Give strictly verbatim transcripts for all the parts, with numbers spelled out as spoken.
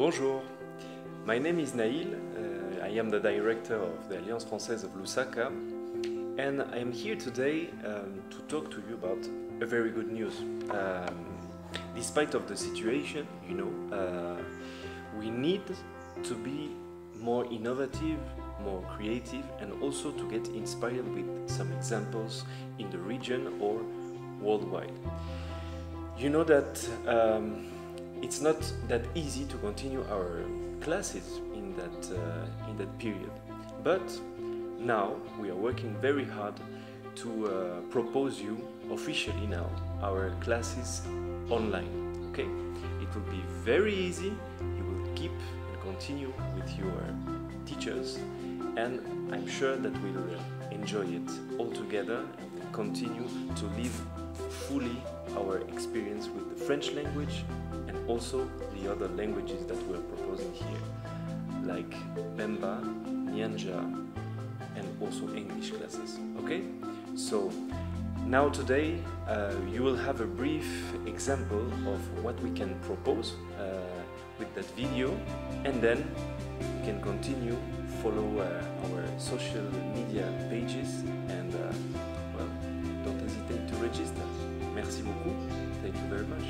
Bonjour, my name is Naïl. Uh, I am the director of the Alliance Française of Lusaka, and I am here today um, to talk to you about a very good news. Um, despite of the situation, you know, uh, we need to be more innovative, more creative, and also to get inspired with some examples in the region or worldwide. You know that. Um, It's not that easy to continue our classes in that, uh, in that period, but now we are working very hard to uh, propose you officially now our classes online, okay? It will be very easy, you will keep and continue with your teachers, and I'm sure that we'll enjoy it all together and continue to live fully our experience with the French language and also the other languages that we're proposing here, like Bemba, Nyanja, and also English classes, okay? So, now today uh, you will have a brief example of what we can propose uh, with that video, and then you can continue, follow uh, our social media pages, and uh, well, don't hesitate to register. Merci beaucoup. Thank you very much.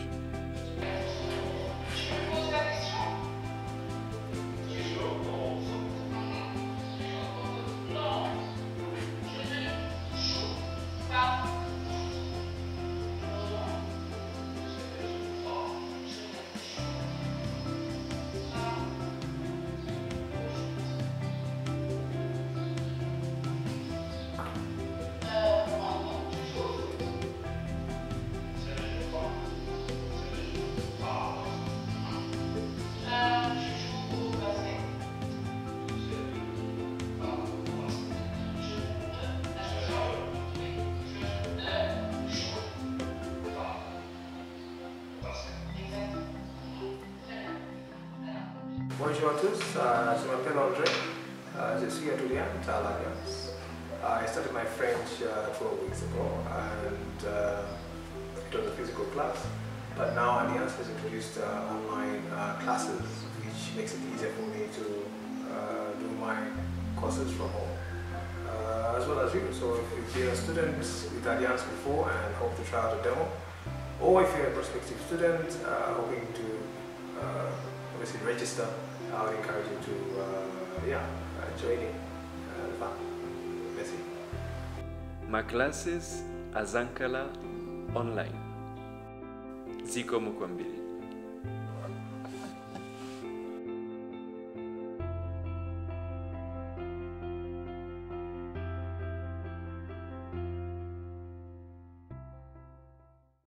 Bonjour à tous, uh, je m'appelle Andre, uh, je suis étudiant à l'Alliance. I started my French uh, twelve weeks ago and uh, it was a physical class, but now Alliance has introduced uh, online uh, classes, which makes it easier for me to uh, do my courses from home, uh, as well as you. So if you've been a student with Alliance before and hope to try out a demo, or if you're a prospective student uh, hoping to uh, obviously register, I would encourage you to uh, yeah, uh, join in. Uh, Merci. My classes are Zankala online. Ziko Mukwambili.